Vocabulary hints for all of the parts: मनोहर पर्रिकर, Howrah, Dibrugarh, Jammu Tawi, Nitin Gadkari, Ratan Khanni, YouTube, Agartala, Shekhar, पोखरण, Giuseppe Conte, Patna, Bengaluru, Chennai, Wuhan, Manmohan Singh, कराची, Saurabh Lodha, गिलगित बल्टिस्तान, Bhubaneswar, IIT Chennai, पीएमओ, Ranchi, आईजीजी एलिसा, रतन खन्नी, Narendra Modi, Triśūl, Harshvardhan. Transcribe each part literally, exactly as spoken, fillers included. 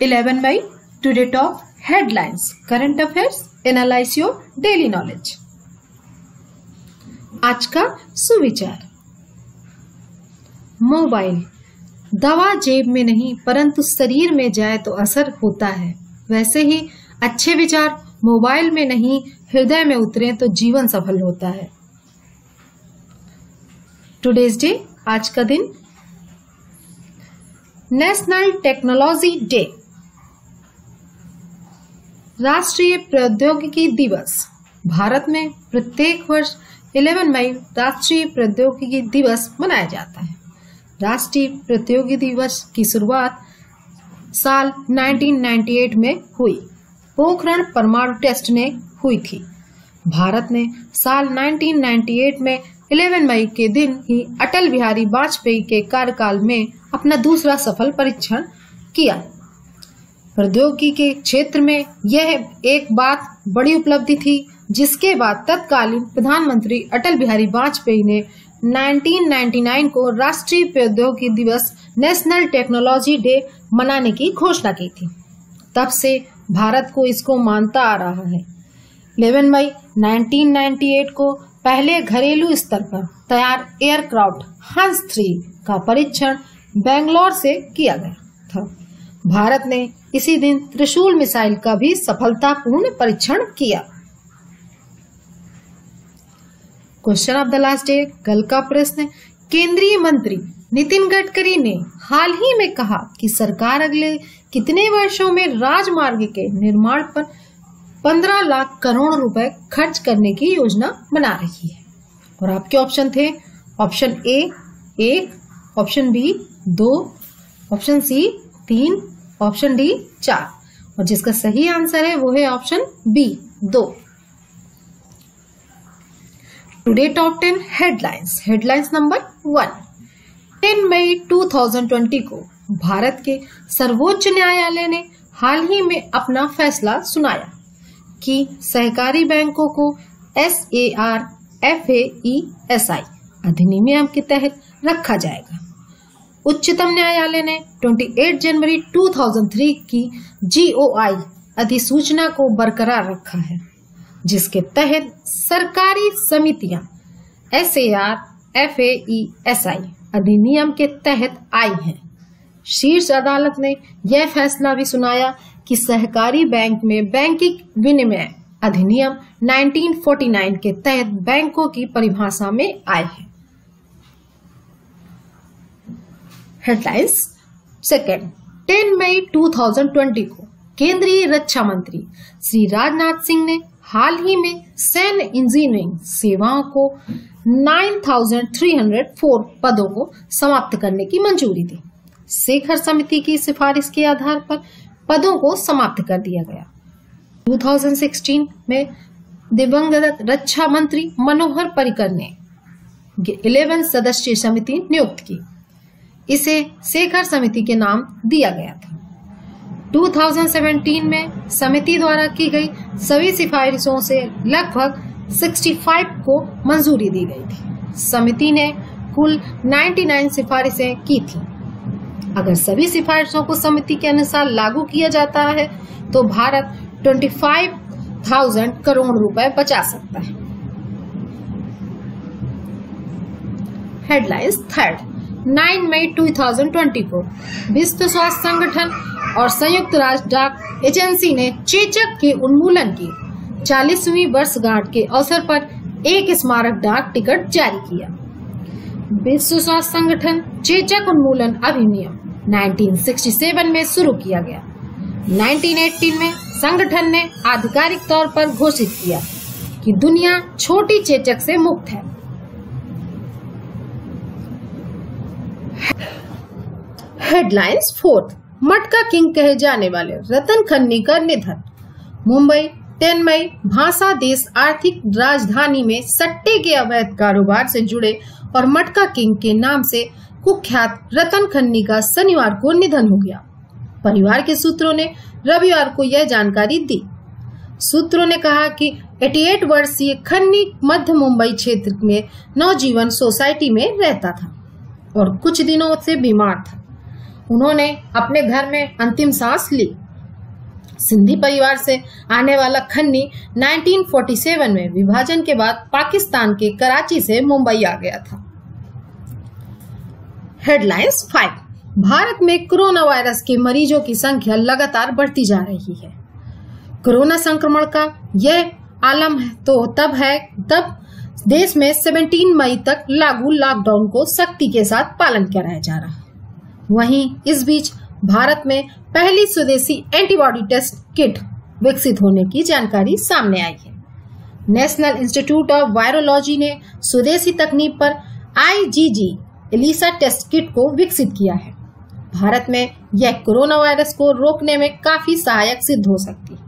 eleven by today top headlines, current affairs, analyze your daily knowledge. आज का सुविचार। Mobile दवा जेब में नहीं परंतु शरीर में जाए तो असर होता है, वैसे ही अच्छे विचार मोबाइल में नहीं हृदय में उतरे तो जीवन सफल होता है। टुडेज डे, आज का दिन। नेशनल टेक्नोलॉजी डे, राष्ट्रीय प्रौद्योगिकी दिवस। भारत में प्रत्येक वर्ष ग्यारह मई राष्ट्रीय प्रौद्योगिकी दिवस मनाया जाता है। राष्ट्रीय प्रौद्योगिकी दिवस की शुरुआत साल उन्नीस सौ अट्ठानवे में हुई, पोखरण परमाणु टेस्ट ने हुई थी। भारत ने साल उन्नीस सौ अट्ठानवे में ग्यारह मई के दिन ही अटल बिहारी वाजपेयी के कार्यकाल में अपना दूसरा सफल परीक्षण किया। प्रौद्योगिकी के क्षेत्र में यह एक बात बड़ी उपलब्धि थी जिसके बाद तत्कालीन प्रधानमंत्री अटल बिहारी वाजपेयी ने उन्नीस सौ निन्यानवे को राष्ट्रीय प्रौद्योगिकी दिवस नेशनल टेक्नोलॉजी डे मनाने की घोषणा की थी। तब से भारत को इसको मानता आ रहा है। ग्यारह मई उन्नीस सौ अट्ठानवे को पहले घरेलू स्तर पर तैयार एयरक्राफ्ट हंस थ्री का परीक्षण बेंगलोर से किया गया था। भारत ने इसी दिन त्रिशूल मिसाइल का भी सफलतापूर्ण परीक्षण किया। Question of the last day, कल का प्रश्न। केंद्रीय मंत्री नितिन गडकरी ने हाल ही में कहा कि सरकार अगले कितने वर्षों में राजमार्ग के निर्माण पर पंद्रह लाख करोड़ रुपए खर्च करने की योजना बना रही है, और आपके ऑप्शन थे ऑप्शन ए एक, ऑप्शन बी दो, ऑप्शन सी तीन, ऑप्शन डी चार, और जिसका सही आंसर है वो है ऑप्शन बी दो। Today top ten headlines. Headlines number one, दस मई दो हज़ार बीस को भारत के सर्वोच्च न्यायालय ने हाल ही में अपना फैसला सुनाया कि सहकारी बैंकों को S A R F A E S I अधिनियम के तहत रखा जाएगा। उच्चतम न्यायालय ने अट्ठाईस जनवरी दो हज़ार तीन की जी ओ आई अधिसूचना को बरकरार रखा है, जिसके तहत सरकारी समितियां S A R F A E S I अधिनियम के तहत आई हैं। शीर्ष अदालत ने यह फैसला भी सुनाया कि सहकारी बैंक में बैंकिंग विनिमय अधिनियम उन्नीस सौ उनचास के तहत बैंकों की परिभाषा में आए हैं। हेडलाइंस सेकेंड, दस मई दो हज़ार बीस को केंद्रीय रक्षा मंत्री श्री राजनाथ सिंह ने हाल ही में सैन्य इंजीनियरिंग सेवाओं को नौ हज़ार तीन सौ चार पदों को समाप्त करने की मंजूरी दी। शेखर समिति की सिफारिश के आधार पर पदों को समाप्त कर दिया गया। दो हज़ार सोलह में दिवंगत रक्षा मंत्री मनोहर पर्रिकर ने ग्यारह सदस्यीय समिति नियुक्त की, इसे शेखर समिति के नाम दिया गया था। दो हज़ार सत्रह में समिति द्वारा की गई सभी सिफारिशों से लगभग पैंसठ को मंजूरी दी गई थी। समिति ने कुल निन्यानवे सिफारिशें की थी। अगर सभी सिफारिशों को समिति के अनुसार लागू किया जाता है तो भारत पच्चीस हज़ार करोड़ रुपए बचा सकता है। हेडलाइंस थर्ड, नौ मई दो हज़ार बीस को विश्व स्वास्थ्य संगठन और संयुक्त राष्ट्र डाक एजेंसी ने चेचक के उन्मूलन की चालीसवीं वर्षगांठ के अवसर पर एक स्मारक डाक टिकट जारी किया। विश्व स्वास्थ्य संगठन चेचक उन्मूलन अधिनियम उन्नीस सौ सरसठ में शुरू किया गया। उन्नीस सौ अठासी में संगठन ने आधिकारिक तौर पर घोषित किया कि दुनिया छोटी चेचक से मुक्त है। हेडलाइंस फोर्थ, मटका किंग कहे जाने वाले रतन खन्नी का निधन। मुंबई दस मई भाषा देश आर्थिक राजधानी में सट्टे के अवैध कारोबार से जुड़े और मटका किंग के नाम से कुख्यात रतन खन्नी का शनिवार को निधन हो गया। परिवार के सूत्रों ने रविवार को यह जानकारी दी। सूत्रों ने कहा कि अट्ठासी वर्षीय खन्नी मध्य मुंबई क्षेत्र में नवजीवन सोसाइटी में रहता था और कुछ दिनों से बीमार था। उन्होंने अपने घर में अंतिम सांस ली। सिंधी परिवार से आने वाला खन्नी उन्नीस सौ सैंतालीस में विभाजन के बाद पाकिस्तान के कराची से मुंबई आ गया था। Headlines five. भारत में कोरोना वायरस के मरीजों की संख्या लगातार बढ़ती जा रही है। कोरोना संक्रमण का यह आलम तो तब है तब देश में सत्रह मई तक लागू लॉकडाउन को सख्ती के साथ पालन कराया जा रहा है। वहीं इस बीच भारत में पहली स्वदेशी एंटीबॉडी टेस्ट किट विकसित होने की जानकारी सामने आई है। नेशनल इंस्टीट्यूट ऑफ वायरोलॉजी ने स्वदेशी तकनीक पर आईजीजी एलिसा टेस्ट किट को विकसित किया है। भारत में यह कोरोना वायरस को रोकने में काफी सहायक सिद्ध हो सकती है।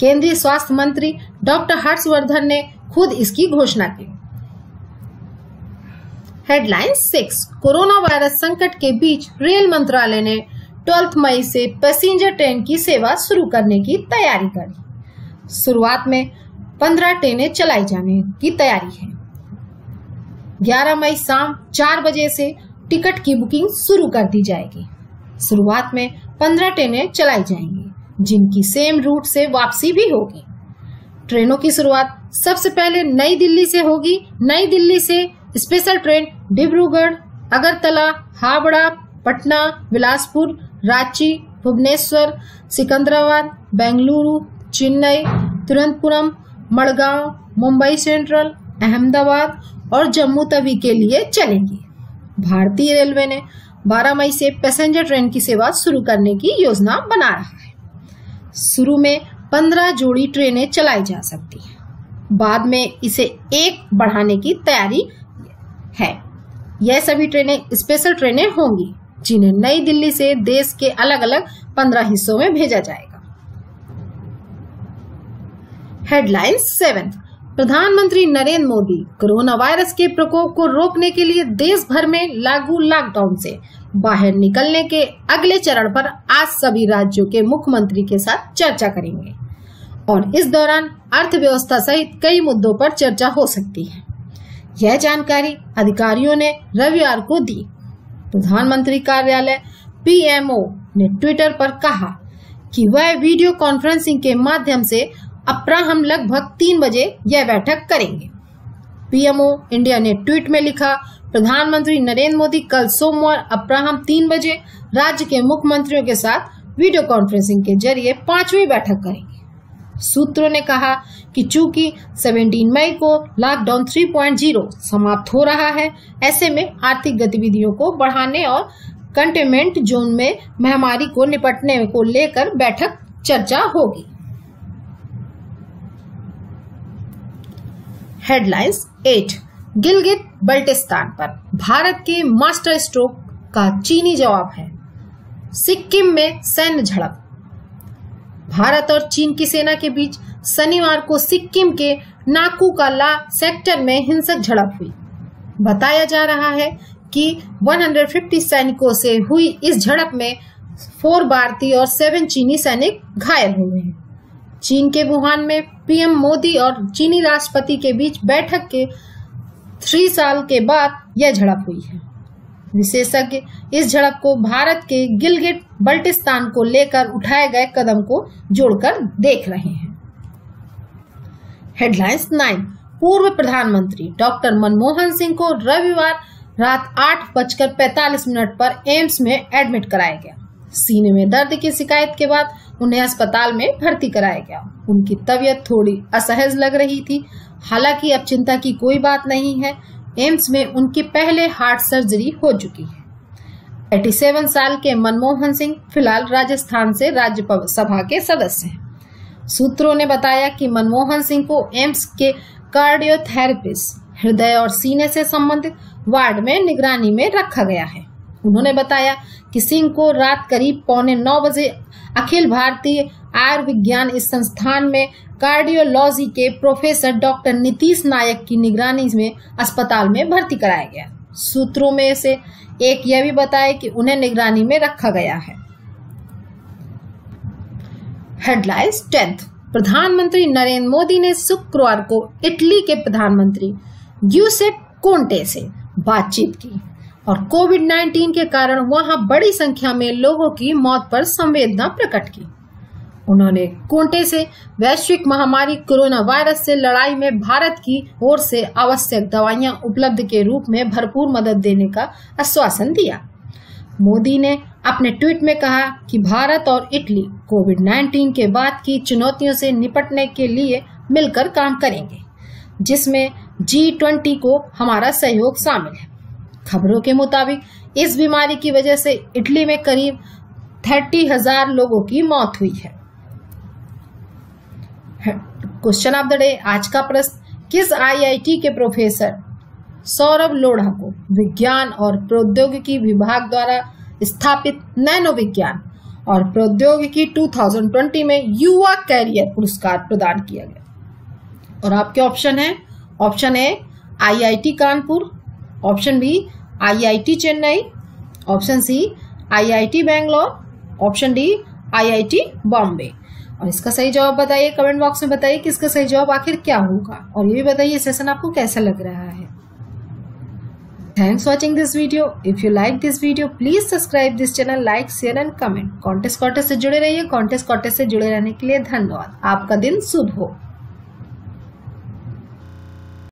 केंद्रीय स्वास्थ्य मंत्री डॉक्टर हर्षवर्धन ने खुद इसकी घोषणा की। Headline six. कोरोना वायरस संकट के बीच रेल मंत्रालय ने बारह मई से पैसेंजर ट्रेन की सेवा शुरू करने की तैयारी करी। शुरुआत में पंद्रह ट्रेनें चलाई जाने की तैयारी है। ग्यारह मई शाम चार बजे से टिकट की बुकिंग शुरू कर दी जाएगी। शुरुआत में पंद्रह ट्रेनें चलाई जाएंगी जिनकी सेम रूट से वापसी भी होगी। ट्रेनों की शुरुआत सबसे पहले नई दिल्ली से होगी। नई दिल्ली से special train Dibrugarh, Agartala, Howrah, Patna, Bilaspur, Ranchi, Bhubaneswar, Secunderabad, Bengaluru, Chennai, Thiruvananthapuram, Madgaon, Mumbai central, Ahmedabad और जम्मू तवी के लिए चलेंगी। भारतीय रेलवे ने बारह मई से पैसेंजर ट्रेन की सेवा शुरू करने की योजना बना रहा है। शुरू में पंद्रह जोड़ी ट्रेनें चलाई जा सकती हैं। बाद में इसे एक बढ़ाने की तैयारी है। यह सभी ट्रेनें स्पेशल ट्रेनें होंगी जिन्हें नई दिल्ली से देश के अलग अलग पंद्रह हिस्सों में भेजा जाएगा। Headline seven. प्रधानमंत्री नरेंद्र मोदी कोरोना वायरस के प्रकोप को रोकने के लिए देश भर में लागू लॉकडाउन से बाहर निकलने के अगले चरण पर आज सभी राज्यों के मुख्यमंत्री के साथ चर्चा करेंगे और इस दौरान अर्थव्यवस्था सहित कई मुद्दों पर चर्चा हो सकती है। यह जानकारी अधिकारियों ने रविवार को दी। प्रधानमंत्री कार्यालय पीएमओ ने ट्विटर पर कहा कि वह वीडियो कॉन्फ्रेंसिंग के माध्यम से अपराह्न लगभग तीन बजे यह बैठक करेंगे। पीएमओ इंडिया ने ट्वीट में लिखा, प्रधानमंत्री नरेंद्र मोदी कल सोमवार अपराह्न तीन बजे राज्य के मुख्यमंत्रियों के साथ वीडियो कॉन्फ्रेंसिंग के जरिए पांचवी बैठक करेंगे। सूत्रों ने कहा कि चूंकि सत्रह मई को लॉकडाउन तीन पॉइंट शून्य समाप्त हो रहा है, ऐसे में आर्थिक गतिविधियों को बढ़ाने और कंटेनमेंट जोन में महामारी को निपटने को लेकर बैठक चर्चा होगी। हेडलाइंस आठ। गिलगित बल्टिस्तान पर भारत के मास्टर स्ट्रोक का चीनी जवाब है। सिक्किम में सैन्य झड़प। भारत और चीन की सेना के बीच शनिवार को सिक्किम के नाकू ला सेक्टर में हिंसक झड़प हुई। बताया जा रहा है कि एक सौ पचास सैनिकों से हुई इस झड़प में चार भारतीय और सात चीनी सैनिक घायल हुए हैं। चीन के वुहान में पीएम मोदी और चीनी राष्ट्रपति के बीच बैठक के तीन साल के बाद यह झड़प हुई है। विशेषज्ञ इस झड़प को भारत के गिलगित बल्टिस्तान को लेकर उठाए गए कदम को जोड़कर देख रहे हैं। Headlines nine. पूर्व प्रधानमंत्री डॉक्टर मनमोहन सिंह को रविवार रात आठ बजकर पैतालीस मिनट पर एम्स में एडमिट कराया गया। सीने में दर्द की शिकायत के बाद उन्हें अस्पताल में भर्ती कराया गया। उनकी तबीयत थोड़ी असहज लग रही थी। हालांकि अब चिंता की कोई बात नहीं है। एम्स में उनकी पहले हार्ट सर्जरी हो चुकी है। सत्तासी साल के मनमोहन सिंह फिलहाल राजस्थान से राज्यसभा के सदस्य हैं। सूत्रों ने बताया कि मनमोहन सिंह को एम्स के कार्डियोथेरेपिस्ट, हृदय और सीने से संबंधित वार्ड में निगरानी में रखा गया है। उन्होंने बताया कि सिंह को रात करीब पौने नौ बजे अखिल भारतीय आयुर्विज्ञान इस संस्थान में कार्डियोलॉजी के प्रोफेसर डॉक्टर नीतीश नायक की निगरानी में अस्पताल में भर्ती कराया गया। सूत्रों में से एक यह भी बताया कि उन्हें निगरानी में रखा गया है। Headlines tenth. प्रधानमंत्री नरेंद्र मोदी ने शुक्रवार को इटली के प्रधानमंत्री ग्यूसेप कोंटे से बातचीत की और कोविड नाइन्टीन के कारण वहां बड़ी संख्या में लोगों की मौत पर संवेदना प्रकट की। उन्होंने कोंटे से वैश्विक महामारी कोरोना वायरस से लड़ाई में भारत की ओर से आवश्यक दवाइयां उपलब्ध के रूप में भरपूर मदद देने का आश्वासन दिया। मोदी ने अपने ट्वीट में कहा कि भारत और इटली कोविड नाइन्टीन के बाद की चुनौतियों से निपटने के लिए मिलकर काम करेंगे, जिसमें जी ट्वेंटी को हमारा सहयोग शामिल है। खबरों के मुताबिक इस बीमारी की वजह से इटली में करीब थर्टी हजार लोगों की मौत हुई है। क्वेश्चन ऑफ द डे, आज का प्रश्न, किस आईआईटी के प्रोफेसर सौरभ लोढ़ा को विज्ञान और प्रौद्योगिकी विभाग द्वारा स्थापित नैनो विज्ञान और प्रौद्योगिकी दो हज़ार बीस में युवा कैरियर पुरस्कार प्रदान किया गया? और आपके ऑप्शन है, option A IIT Kanpur, option B IIT Chennai, option C IIT Bangalore, option D IIT Bombay. और इसका सही जवाब बताइए, कमेंट बॉक्स में बताइए कि इसका सही जवाब आखिर क्या होगा, और ये भी बताइए सेशन आपको कैसा लग रहा है। Thanks watching this video. If you like this video please subscribe this channel, like share and comment. Contest contest से जुड़े रहिए। कॉन्टेस्ट कॉन्टेस्ट से जुड़े रहने के लिए धन्यवाद। आपका दिन शुभ हो।